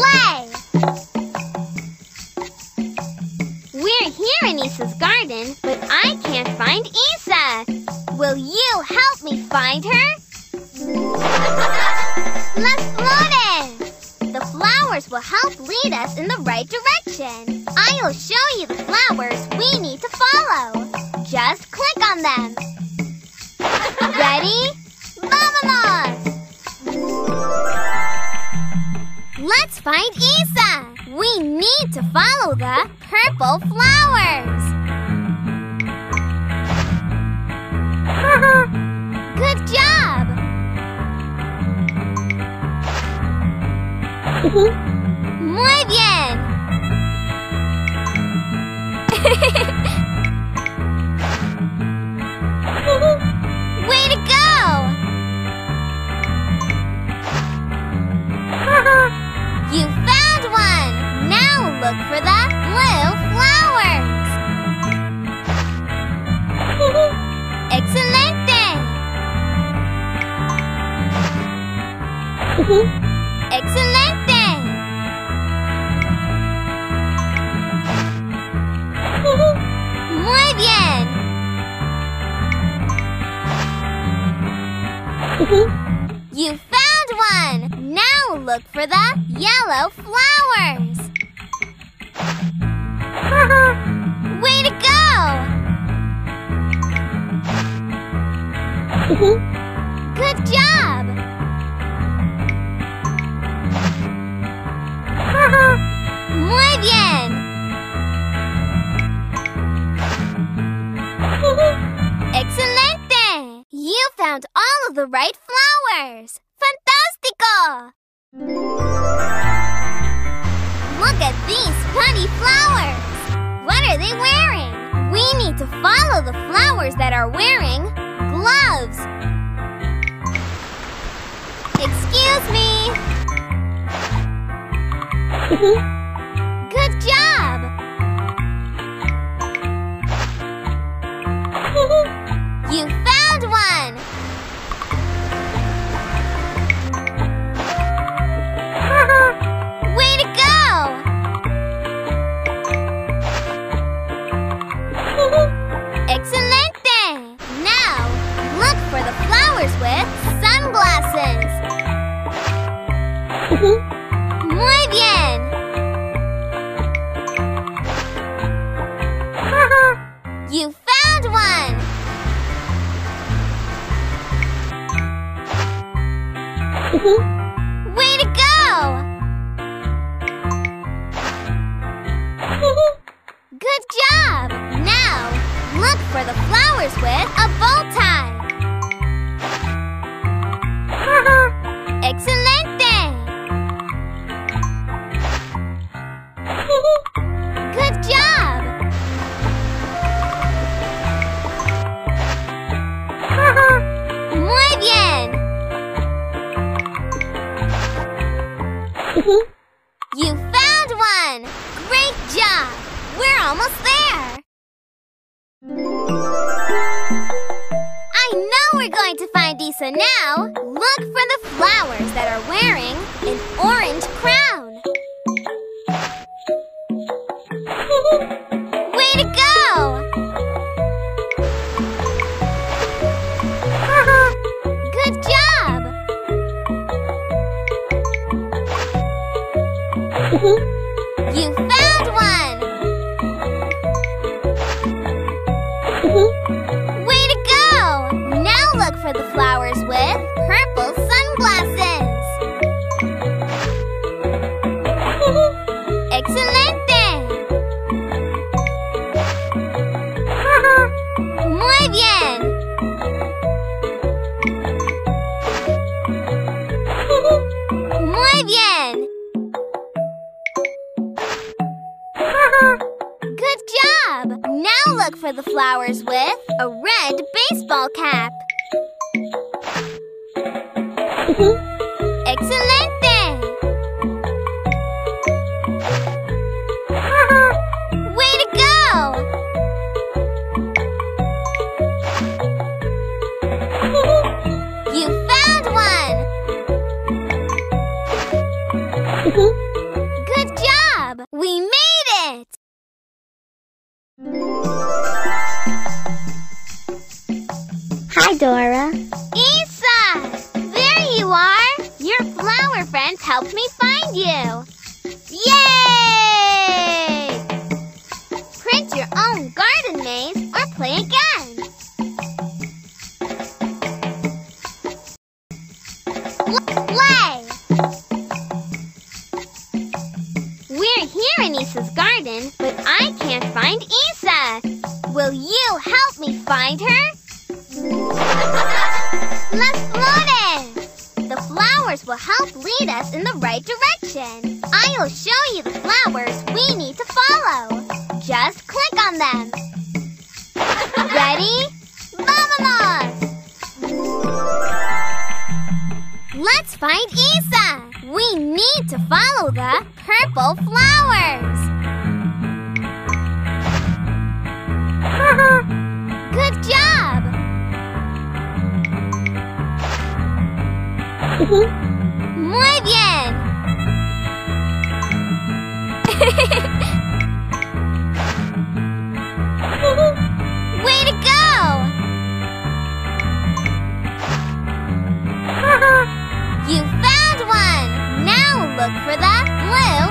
play. We're here in Isas Garden, but I can't find Isa. Will you help me find her? Las flores! The flowers will help lead us in the right direction. I'll show you the flowers we need to follow. Just click on them. Ready? Vámonos! Let's find Isa! We need to follow the purple flowers. Good job! Muy bien! You found one! Now look for the blue flowers! Excelente! Excelente! Muy bien! You found one! Now look for the yellow flowers! Way to go! Good job! Muy bien! Excelente! You found all of the right flowers! Fantástico! Look at these funny flowers! What are they wearing? We need to follow the flowers that are wearing gloves. Excuse me! Good job! You found one! Excelente! Now, look for the flowers with sunglasses. Muy bien! You found one! Way to go! Good job! Now, look for the flowers with a bow tie. Excelente! Good job! Muy bien! You found one! Great job! We're almost there! I know we're going to find Isa now. Look for the flowers that are wearing an orange crown. Way to go! Good job! You found one! For the flowers with purple sunglasses. Excelente! Muy bien! Muy bien! Good job! Now look for the flowers with a red baseball cap. Excelente! Way to go! You found one! Please help me find you. Yay! Print your own garden maze or play again. Play! We're here in Isas Garden, but I can't find Isa. Will you help me find her? Las flores! The flowers will help lead us in the right direction. I'll show you the flowers we need to follow. Just click on them. Ready? Vámonos! Let's find Isa. We need to follow the purple flowers. Good job! Muy bien! Way to go! You found one! Now look for the blue